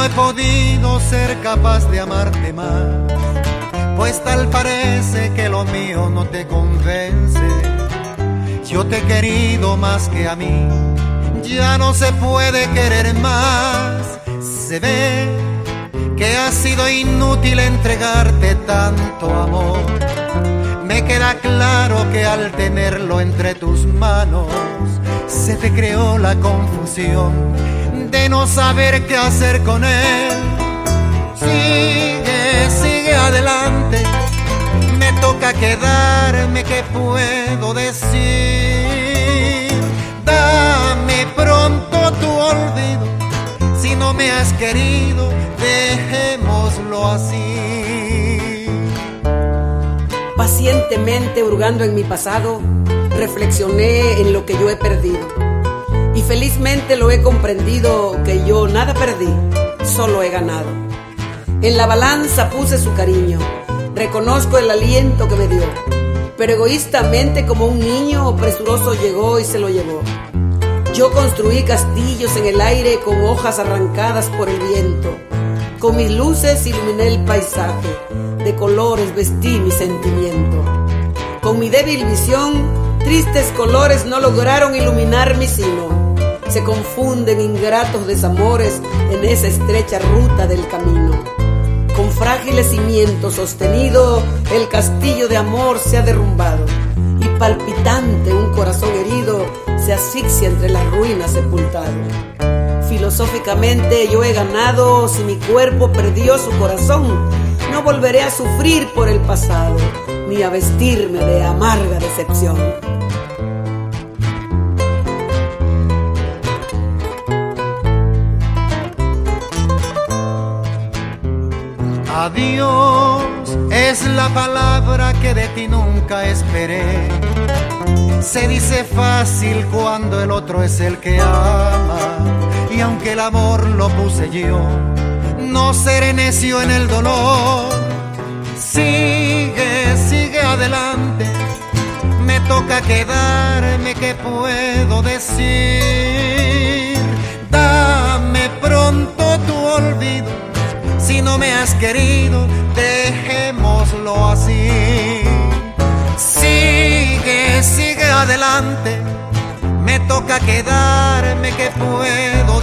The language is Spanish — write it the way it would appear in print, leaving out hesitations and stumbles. no he podido ser capaz de amarte más, pues tal parece que lo mío no te convence. Yo te he querido más que a mí, ya no se puede querer más. Se ve que ha sido inútil entregarte tanto amor. Me queda claro que al tenerlo entre tus manos se te creó la confusión de no saber qué hacer con él. Sigue, sigue adelante, me toca quedarme, ¿qué puedo decir? Dame pronto tu olvido, si no me has querido, dejémoslo así. Pacientemente hurgando en mi pasado, reflexioné en lo que yo he perdido. Y felizmente lo he comprendido, que yo nada perdí, solo he ganado. En la balanza puse su cariño, reconozco el aliento que me dio, pero egoístamente como un niño presuroso llegó y se lo llevó. Yo construí castillos en el aire con hojas arrancadas por el viento. Con mis luces iluminé el paisaje, de colores vestí mi sentimiento. Con mi débil visión, tristes colores no lograron iluminar mi sino. Se confunden ingratos desamores en esa estrecha ruta del camino. Con frágiles cimientos sostenido, el castillo de amor se ha derrumbado, y palpitante un corazón herido se asfixia entre las ruinas sepultado. Filosóficamente yo he ganado, si mi cuerpo perdió su corazón, no volveré a sufrir por el pasado, ni a vestirme de amarga decepción. Adiós es la palabra que de ti nunca esperé. Se dice fácil cuando el otro es el que ama, y aunque el amor lo puse yo, no seré necio en el dolor. Sigue, sigue adelante, me toca quedarme, ¿qué puedo decir? Dame pronto tu olvido, si no me has querido, dejémoslo así. Sigue, sigue adelante, me toca quedarme, ¿qué puedo decir?